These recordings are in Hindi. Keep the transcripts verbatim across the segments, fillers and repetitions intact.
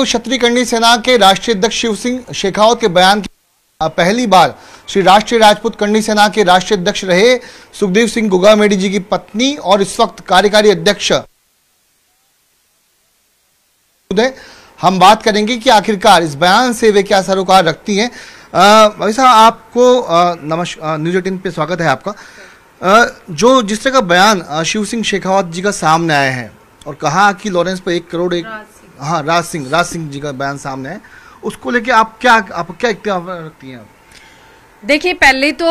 को क्षत्रिय करणी सेना के राष्ट्रीय अध्यक्ष शिव सिंह शेखावत के बयान की पहली बार श्री राष्ट्रीय राजपूत करणी सेना के राष्ट्रीय अध्यक्ष रहे सुखदेव सिंह गोगामेडी जी की पत्नी और इस वक्त कार्यकारी अध्यक्ष है। हम बात करेंगे कि आखिरकार इस बयान से वे क्या सरोकार रखती हैं। भाई साहब आपको नमस्कार, न्यूज एटीन पे स्वागत है आपका। आ, जो जिस तरह का बयान शिव सिंह शेखावत जी का सामने आया है और कहा कि लॉरेंस पर एक करोड़ एक हाँ राज सिंह राज सिंह जी का बयान सामने है, उसको लेके आप क्या आप क्या इख्तियार रखती हैं? देखिए, पहले तो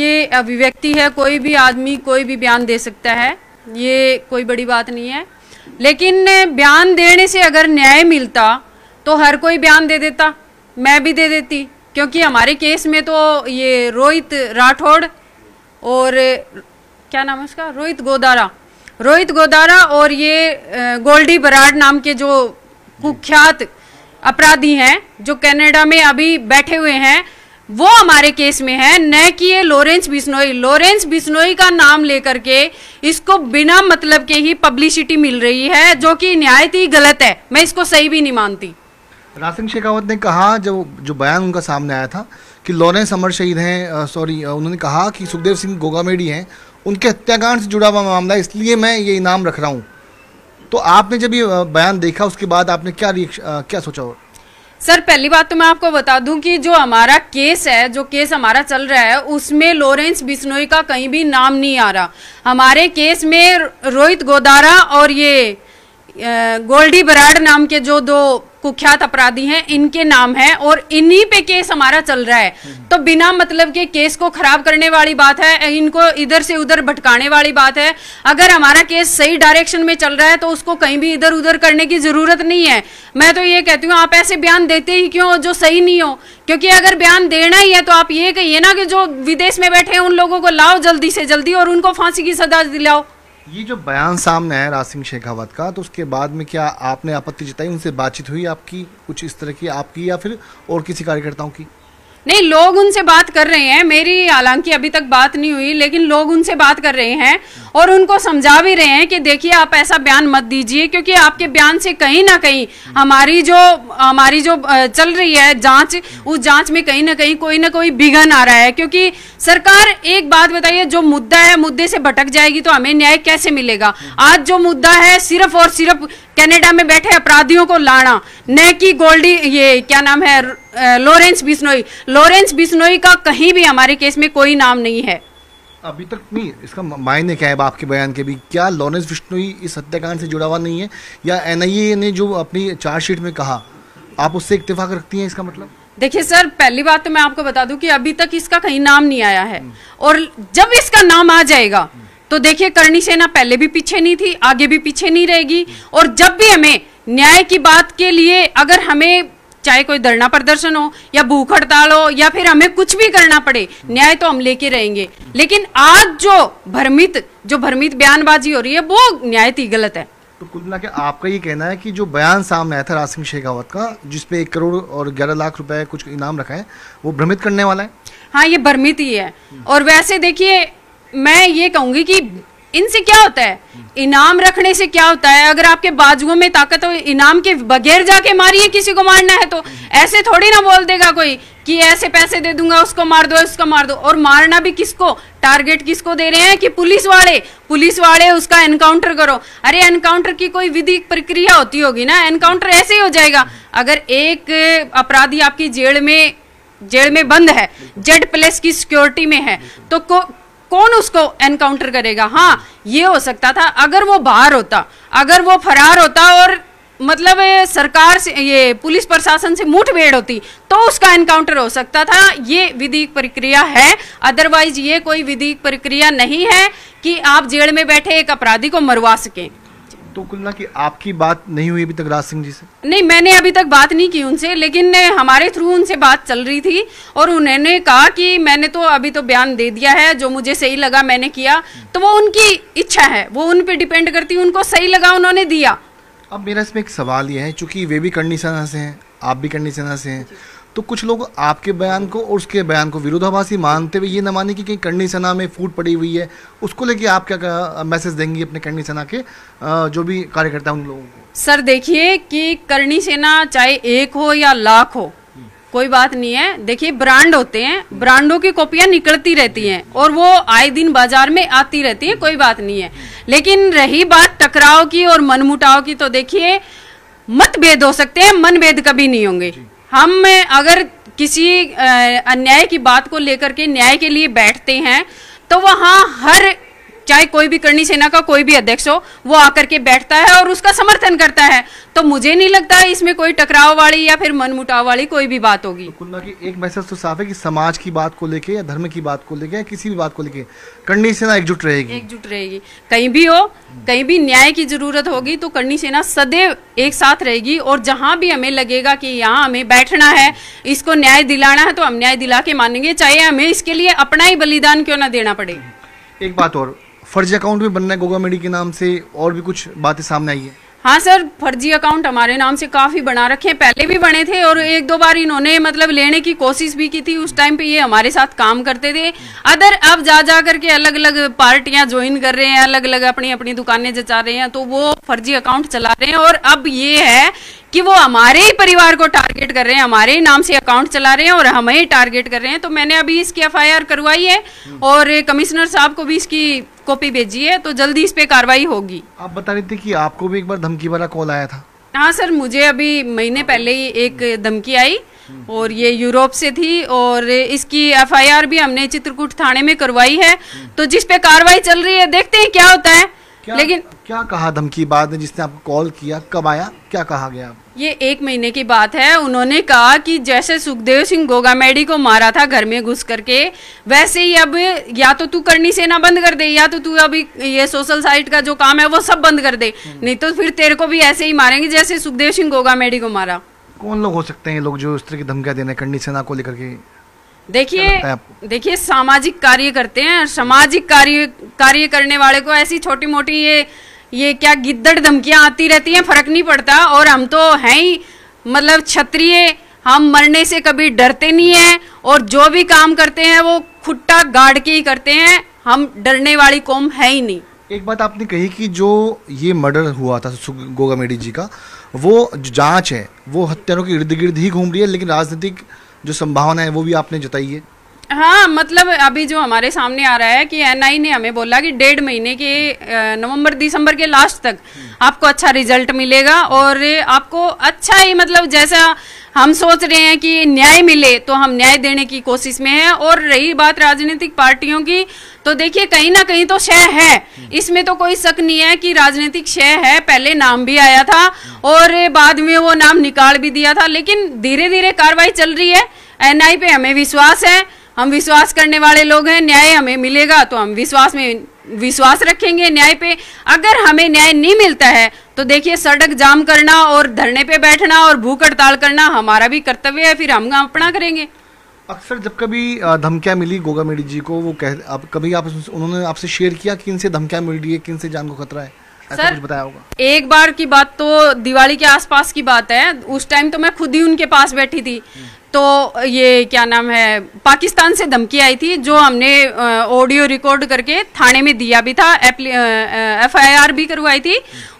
ये अभिव्यक्ति है, कोई भी आदमी कोई भी बयान दे सकता है, ये कोई बड़ी बात नहीं है। लेकिन बयान देने से अगर न्याय मिलता तो हर कोई बयान दे देता, मैं भी दे देती, क्योंकि हमारे केस में तो ये रोहित राठौड़ और क्या नाम है उसका रोहित गोदारा रोहित गोदारा और ये गोल्डी बराड नाम के जो कुख्यात अपराधी हैं जो कनाडा में अभी बैठे हुए हैं, वो हमारे केस में है, न कि ये लॉरेंस बिश्नोई। लॉरेंस बिश्नोई का नाम लेकर के इसको बिना मतलब के ही पब्लिसिटी मिल रही है, जो कि निहायत ही गलत है। मैं इसको सही भी नहीं मानती। राज सिंह शेखावत ने कहा, जो जो बयान उनका सामने आया था कि लॉरेंस अमर शहीद हैं, सॉरी उन्होंने कहा कि सुखदेव सिंह गोगामेडी हैं, उनके हत्याकांड से जुड़ा हुआ मामला है, इसलिए मैं ये इनाम रख रहा हूँ। तो आपने जब ये बयान देखा उसके बाद आपने क्या रिएक्शन क्या सोचा? हो सर, पहली बात तो मैं आपको बता दूं कि जो हमारा केस है, जो केस हमारा चल रहा है, उसमें लॉरेंस बिश्नोई का कहीं भी नाम नहीं आ रहा। हमारे केस में रोहित गोदारा और ये गोल्डी बराड नाम के जो दो कुख्यात अपराधी हैं, इनके नाम है और इन्हीं पे केस हमारा चल रहा है। तो बिना मतलब के केस को खराब करने वाली बात है, इनको इधर से उधर भटकाने वाली बात है। अगर हमारा केस सही डायरेक्शन में चल रहा है तो उसको कहीं भी इधर उधर करने की जरूरत नहीं है। मैं तो ये कहती हूँ, आप ऐसे बयान देते ही क्यों जो सही नहीं हो? क्योंकि अगर बयान देना ही है तो आप ये कहिए ना कि जो विदेश में बैठे हैं उन लोगों को लाओ जल्दी से जल्दी और उनको फांसी की सजा दिलाओ। ये जो बयान सामने है राज सिंह शेखावत का, तो उसके बाद में क्या आपने आपत्ति जताई? उनसे बातचीत हुई आपकी कुछ इस तरह की आपकी या फिर और किसी कार्यकर्ताओं की? नहीं, लोग उनसे बात कर रहे हैं, मेरी हालांकि अभी तक बात नहीं हुई, लेकिन लोग उनसे बात कर रहे हैं और उनको समझा भी रहे हैं कि देखिए आप ऐसा बयान मत दीजिए, क्योंकि आपके बयान से कहीं ना कहीं हमारी जो हमारी जो चल रही है जांच, उस जांच में कहीं ना कहीं कोई ना कोई बिघन आ रहा है। क्योंकि सरकार, एक बात बताइए, जो मुद्दा है मुद्दे से भटक जाएगी तो हमें न्याय कैसे मिलेगा? आज जो मुद्दा है सिर्फ और सिर्फ कनाडा में बैठे अपराधियों को लाना, न कि गोल्डी ये क्या नाम है लॉरेंस बिश्नोई। लॉरेंस बिश्नोई का कहीं भी हमारे केस में कोई नाम नहीं है अभी तक। नहीं, इसका मायने क्या है आपके बयान के भी? क्या लॉरेंस बिश्नोई इस हत्याकांड से जुड़ा हुआ नहीं है, या एन आई ए ने जो अपनी चार्जशीट में कहा आप उससे इत्तेफाक रखती हैं? इसका मतलब देखिए सर, पहली बात तो मैं आपको बता दूं कि अभी तक इसका कहीं नाम नहीं आया है, और जब इसका नाम आ जाएगा तो देखिए करणी सेना पहले भी पीछे नहीं थी, आगे भी पीछे नहीं रहेगी। और जब भी हमें न्याय की बात के लिए, अगर हमें चाहे कोई धरना प्रदर्शन हो या भूख हड़ताल हो या फिर हमें कुछ भी करना पड़े, न्याय तो हम लेके रहेंगे। लेकिन आज जो भ्रमित जो भ्रमित बयानबाजी हो रही है वो न्याय ही गलत है। तो कुल मिला के आपका ये कहना है कि जो बयान सामने आया था राज सिंह शेखावत का, जिसपे एक करोड़ और ग्यारह लाख रुपए कुछ इनाम रखा है, वो भ्रमित करने वाला है? हाँ, ये भ्रमित ही है। और वैसे देखिए, मैं ये कहूंगी कि इनसे क्या होता है, इनाम रखने से क्या होता है? अगर आपके बाजुओं में ताकत हो, इनाम के बगैर जाके मारिए, किसी को मारना है तो। ऐसे थोड़ी ना बोल देगा कोई कि ऐसे पैसे दे दूंगा, उसको मार दो उसको मार दो। और मारना भी किसको, टारगेट किसको दे रहे हैं कि पुलिस वाले पुलिस वाले उसका एनकाउंटर करो। अरे एनकाउंटर की कोई विधि प्रक्रिया होती होगी ना, एनकाउंटर ऐसे ही हो जाएगा। अगर एक अपराधी आपकी जेल में जेल में बंद है, जेड प्लस की सिक्योरिटी में है, तो को कौन उसको एनकाउंटर करेगा? हाँ, ये हो सकता था अगर वो बाहर होता, अगर वो फरार होता और मतलब सरकार से ये पुलिस प्रशासन से मुठभेड़ होती तो उसका एनकाउंटर हो सकता था। ये विधिक प्रक्रिया है, अदरवाइज ये कोई विधिक प्रक्रिया नहीं है कि आप जेल में बैठे एक अपराधी को मरवा सकें। तो कुलना कि आपकी बात नहीं हुई अभी तक राज सिंह जी से? नहीं, मैंने अभी तक बात नहीं की उनसे, लेकिन हमारे थ्रू उनसे बात चल रही थी और उन्होंने कहा कि मैंने तो अभी तो बयान दे दिया है, जो मुझे सही लगा मैंने किया। तो वो उनकी इच्छा है, वो उन पे डिपेंड करती है, उनको सही लगा उन्होंने दिया। अब मेरा इसमें एक सवाल ये है, चूंकि वे भी करणी सेना से हैं, आप भी करणी सेना से हैं, तो कुछ लोग आपके बयान को और उसके बयान को विरोधाभासी मानते हुए ये न माने कि कहीं करणी सेना में फूट पड़ी हुई है, उसको लेके आप क्या मैसेज देंगी अपने करणी सेना के जो भी कार्यकर्ता उन लोगों को? सर देखिए कि करणी सेना चाहे एक हो या लाख हो कोई बात नहीं है। देखिए ब्रांड होते हैं, ब्रांडों की कॉपियां निकलती रहती हैं और वो आए दिन बाजार में आती रहती हैं, कोई बात नहीं है। लेकिन रही बात टकराव की और मनमुटाव की, तो देखिए मतभेद हो सकते हैं, मनभेद कभी नहीं होंगे। हम अगर किसी अन्याय की बात को लेकर के न्याय के लिए बैठते हैं तो वहाँ हर, चाहे कोई भी करणी सेना का कोई भी अध्यक्ष हो, वो आकर के बैठता है और उसका समर्थन करता है। तो मुझे नहीं लगता है इसमें कोई टकराव वाली या फिर मनमुटाव वाली कोई भी बात होगी। तो कुन्ना की एक मैसेज तो साफ है कि समाज की बात को लेके या धर्म की बात को लेके या किसी भी बात को लेके करणी सेना एकजुट रहेगी, एकजुट रहेगी। कहीं भी हो, कहीं भी न्याय की जरूरत होगी तो करणी सेना सदैव एक साथ रहेगी और जहाँ भी हमें लगेगा कि यहाँ हमें बैठना है, इसको न्याय दिलाना है, तो हम न्याय दिला के मानेंगे, चाहे हमें इसके लिए अपना ही बलिदान क्यों ना देना पड़े। एक बात और, फर्जी अकाउंट भी बनना है गोगामेडी के नाम से, और भी कुछ बातें सामने आई है। हाँ सर, फर्जी अकाउंट हमारे नाम से काफ़ी बना रखे हैं, पहले भी बने थे और एक दो बार इन्होंने मतलब लेने की कोशिश भी की थी। उस टाइम पे ये हमारे साथ काम करते थे। अदर अब जा जा करके अलग अलग पार्टियां ज्वाइन कर रहे हैं, अलग अलग अपनी अपनी दुकानें जचा रहे हैं, तो वो फर्जी अकाउंट चला रहे हैं। और अब ये है कि वो हमारे ही परिवार को टारगेट कर रहे हैं, हमारे ही नाम से अकाउंट चला रहे हैं और हमें ही टारगेट कर रहे हैं। तो मैंने अभी इसकी एफ आई आर करवाई है और कमिश्नर साहब को भी इसकी कॉपी भेजी है, तो जल्दी इस पे कार्रवाई होगी। आप बता रहे थे कि आपको भी एक बार धमकी वाला कॉल आया था? हाँ सर, मुझे अभी महीने पहले ही एक धमकी आई और ये यूरोप से थी और इसकी एफआईआर भी हमने चित्रकूट थाने में करवाई है, तो जिस पे कार्रवाई चल रही है, देखते हैं क्या होता है। क्या, लेकिन क्या कहा धमकी बाद में जिसने आपको कॉल किया, कब आया, क्या कहा गया? ये एक महीने की बात है। उन्होंने कहा कि जैसे सुखदेव सिंह गोगामेडी को मारा था घर में घुस करके, वैसे ही अब या तो तू करणी सेना बंद कर दे या तो तू अभी ये सोशल साइट का जो काम है वो सब बंद कर दे, नहीं तो फिर तेरे को भी ऐसे ही मारेंगे जैसे सुखदेव सिंह गोगामेडी को मारा। कौन लोग हो सकते हैं लोग जो इस तरह की धमकियां देने करणी सेना को लेकर के? देखिए देखिए सामाजिक कार्य करते हैं, सामाजिक कार्य कार्य करने वाले को ऐसी छोटी मोटी ये ये क्या गिद्दड़ धमकियां आती रहती हैं, फर्क नहीं पड़ता। और हम तो हैं ही मतलब क्षत्रिय, हम मरने से कभी डरते नहीं हैं और जो भी काम करते हैं वो खुट्टा गाड़ के ही करते हैं, हम डरने वाली कौम है ही नहीं। एक बात आपने कही कि जो ये मर्डर हुआ था गोगामेडी जी का, वो जाँच है वो हत्यारों के इर्द गिर्द ही घूम रही है, लेकिन राजनीतिक जो संभावना है वो भी आपने जताई है। हाँ, मतलब अभी जो हमारे सामने आ रहा है कि एनआईए ने हमें बोला कि डेढ़ महीने के नवंबर दिसंबर के लास्ट तक आपको अच्छा रिजल्ट मिलेगा और आपको अच्छा ही मतलब जैसा हम सोच रहे हैं कि न्याय मिले, तो हम न्याय देने की कोशिश में हैं। और रही बात राजनीतिक पार्टियों की, तो देखिए कहीं ना कहीं तो शय है, इसमें तो कोई शक नहीं है कि राजनीतिक शय है। पहले नाम भी आया था और बाद में वो नाम निकाल भी दिया था, लेकिन धीरे धीरे कार्रवाई चल रही है। एनआईए पे हमें विश्वास है, हम विश्वास करने वाले लोग हैं, न्याय हमें मिलेगा तो हम विश्वास में विश्वास रखेंगे न्याय पे। अगर हमें न्याय नहीं मिलता है तो देखिए सड़क जाम करना और धरने पे बैठना और भूख हड़ताल करना हमारा भी कर्तव्य है, फिर हम अपना करेंगे। अक्सर जब कभी धमकियां मिली गोगामेडी जी को, वो कह आप, कभी आप उन्होंने आपसे शेयर किया कि इनसे धमकियां मिल रही है, किनसे जान को खतरा है, सर कुछ बताया होगा? एक बार की बात तो दिवाली के आसपास की बात है, उस टाइम तो मैं खुद ही उनके पास बैठी थी, तो ये क्या नाम है पाकिस्तान से धमकी आई थी जो हमने ऑडियो रिकॉर्ड करके थाने में दिया भी था, एफआईआर भी करवाई थी।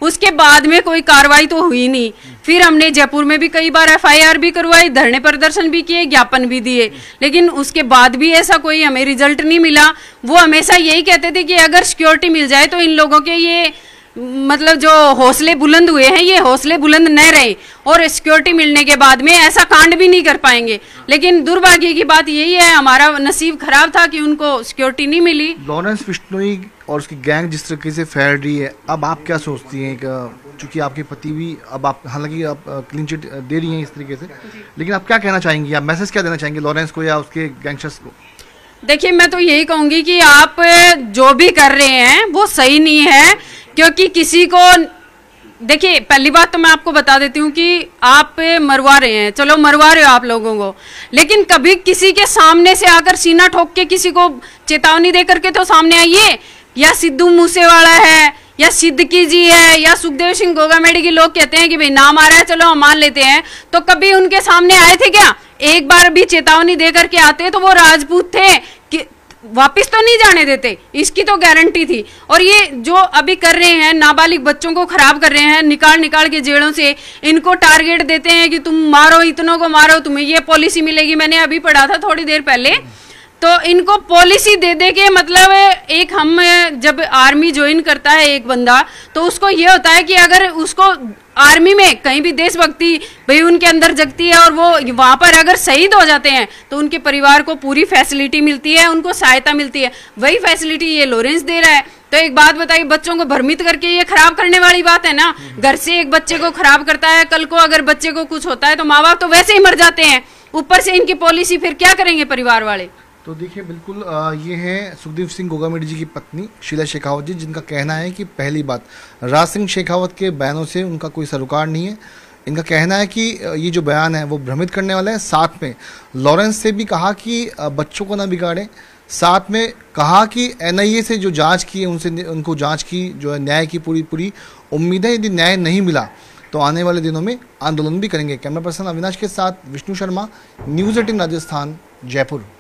उसके बाद में कोई कार्रवाई तो हुई नहीं, फिर हमने जयपुर में भी कई बार एफआईआर भी करवाई, धरने प्रदर्शन भी किए, ज्ञापन भी दिए, लेकिन उसके बाद भी ऐसा कोई हमें रिजल्ट नहीं मिला। वो हमेशा यही कहते थे कि अगर सिक्योरिटी मिल जाए तो इन लोगों के ये मतलब जो हौसले बुलंद हुए हैं ये हौसले बुलंद न रहे और सिक्योरिटी मिलने के बाद में ऐसा कांड भी नहीं कर पाएंगे। लेकिन दुर्भाग्य की बात यही है, हमारा नसीब खराब था कि उनको सिक्योरिटी नहीं मिली। लॉरेंस बिश्नोई और उसकी गैंग जिस तरीके से फैल रही है, अब आप क्या सोचती हैं? क्योंकि आपके पति भी अब आप हालांकि आप क्लीन चिट दे रही हैं इस तरीके से, लेकिन आप क्या कहना चाहेंगी, आप मैसेज क्या देना चाहेंगे लॉरेंस को या उसके गैंगस्टर्स को? देखिए मैं तो यही कहूँगी कि आप जो भी कर रहे हैं वो सही नहीं है, क्योंकि किसी को देखिए पहली बात तो मैं आपको बता देती हूँ कि आप मरवा रहे हैं, चलो मरवा रहे हो आप लोगों को, लेकिन कभी किसी के सामने से आकर सीना ठोक के किसी को चेतावनी दे करके तो सामने आइए। या सिद्धू मूसेवाला है या सिद्दकी जी है या सुखदेव सिंह गोगामेडी के लोग कहते हैं कि भाई नाम आ रहा है चलो हम मान लेते हैं, तो कभी उनके सामने आए थे क्या एक बार भी चेतावनी दे करके आते तो वो राजपूत थे कि वापस तो नहीं जाने देते, इसकी तो गारंटी थी। और ये जो अभी कर रहे हैं, नाबालिग बच्चों को खराब कर रहे हैं, निकाल निकाल के जेलों से इनको टारगेट देते हैं कि तुम मारो, इतनों को मारो, तुम्हें ये पॉलिसी मिलेगी। मैंने अभी पढ़ा था थोड़ी देर पहले, तो इनको पॉलिसी दे दे के, मतलब एक हम जब आर्मी ज्वाइन करता है एक बंदा, तो उसको ये होता है कि अगर उसको आर्मी में कहीं भी देशभक्ति भाई उनके अंदर जगती है और वो वहाँ पर अगर शहीद हो जाते हैं तो उनके परिवार को पूरी फैसिलिटी मिलती है, उनको सहायता मिलती है। वही फैसिलिटी ये लॉरेंस दे रहा है। तो एक बात बताइए, बच्चों को भ्रमित करके ये खराब करने वाली बात है ना। घर से एक बच्चे को खराब करता है, कल को अगर बच्चे को कुछ होता है तो माँ बाप तो वैसे ही मर जाते हैं, ऊपर से इनकी पॉलिसी, फिर क्या करेंगे परिवार वाले। तो देखिए बिल्कुल आ, ये हैं सुखदेव सिंह गोगामेडी जी की पत्नी शीला शेखावत जी, जिनका कहना है कि पहली बात राज सिंह शेखावत के बयानों से उनका कोई सरोकार नहीं है। इनका कहना है कि ये जो बयान है वो भ्रमित करने वाला है। साथ में लॉरेंस से भी कहा कि बच्चों को ना बिगाड़ें, साथ में कहा कि एन आई ए से जो जांच की है उनसे उनको जांच की जो है न्याय की पूरी पूरी उम्मीद है। यदि न्याय नहीं मिला तो आने वाले दिनों में आंदोलन भी करेंगे। कैमरा पर्सन अविनाश के साथ विष्णु शर्मा, न्यूज़ अठारह राजस्थान, जयपुर।